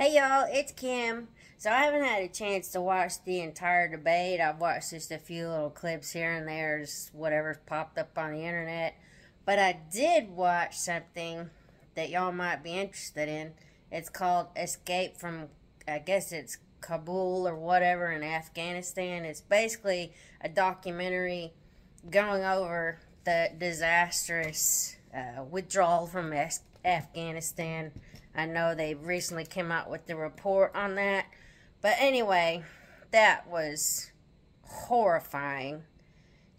Hey y'all, it's Kim. So I haven't had a chance to watch the entire debate. I've watched just a few little clips here and there, just whatever's popped up on the internet. But I did watch something that y'all might be interested in. It's called Escape from, I guess it's Kabul or whatever in Afghanistan. It's basically a documentary going over the disastrous withdrawal from Afghanistan. I know they recently came out with the report on that. But anyway, that was horrifying,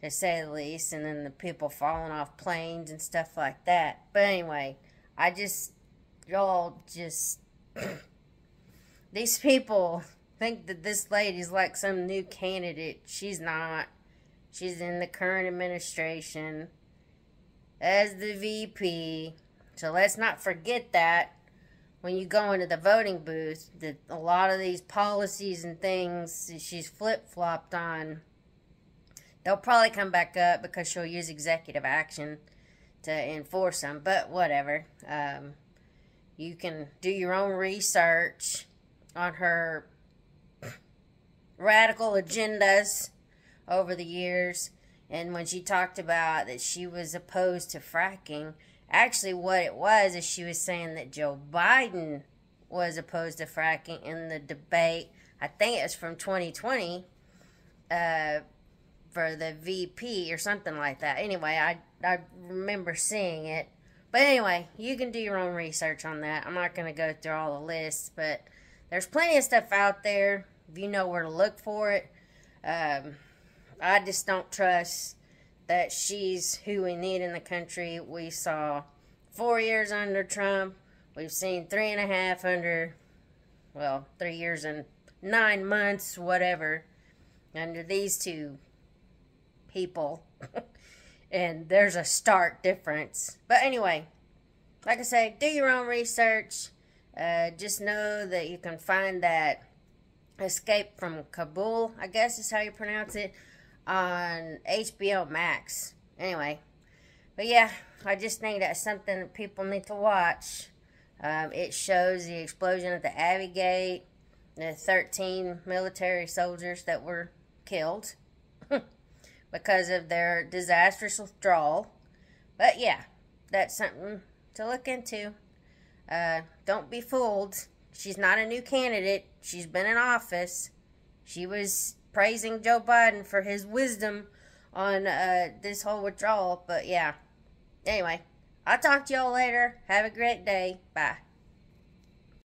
to say the least. And then the people falling off planes and stuff like that. But anyway, these people think that this lady's like some new candidate. She's not. She's in the current administration as the VP. So let's not forget that when you go into the voting booth, that a lot of these policies and things she's flip-flopped on, they'll probably come back up because she'll use executive action to enforce them. But whatever. You can do your own research on her radical agendas over the years. And when she talked about that she was opposed to fracking, actually what it was is she was saying that Joe Biden was opposed to fracking in the debate. I think it was from 2020 for the VP or something like that. Anyway, I remember seeing it. But anyway, you can do your own research on that. I'm not going to go through all the lists, but there's plenty of stuff out there if you know where to look for it. I just don't trust that she's who we need in the country. We saw 4 years under Trump. We've seen 3.5 under, well, 3 years and 9 months, whatever, under these two people. And there's a stark difference. But anyway, like I say, do your own research. Just know that you can find that Escape from Kabul, I guess is how you pronounce it, on HBO Max. Anyway, but yeah, I just think that's something that people need to watch. It shows the explosion at the Abbey Gate, the 13 military soldiers that were killed because of their disastrous withdrawal. But yeah, that's something to look into. Don't be fooled. She's not a new candidate. She's been in office. She was praising Joe Biden for his wisdom on this whole withdrawal. But yeah, anyway, I'll talk to y'all later. Have a great day. Bye.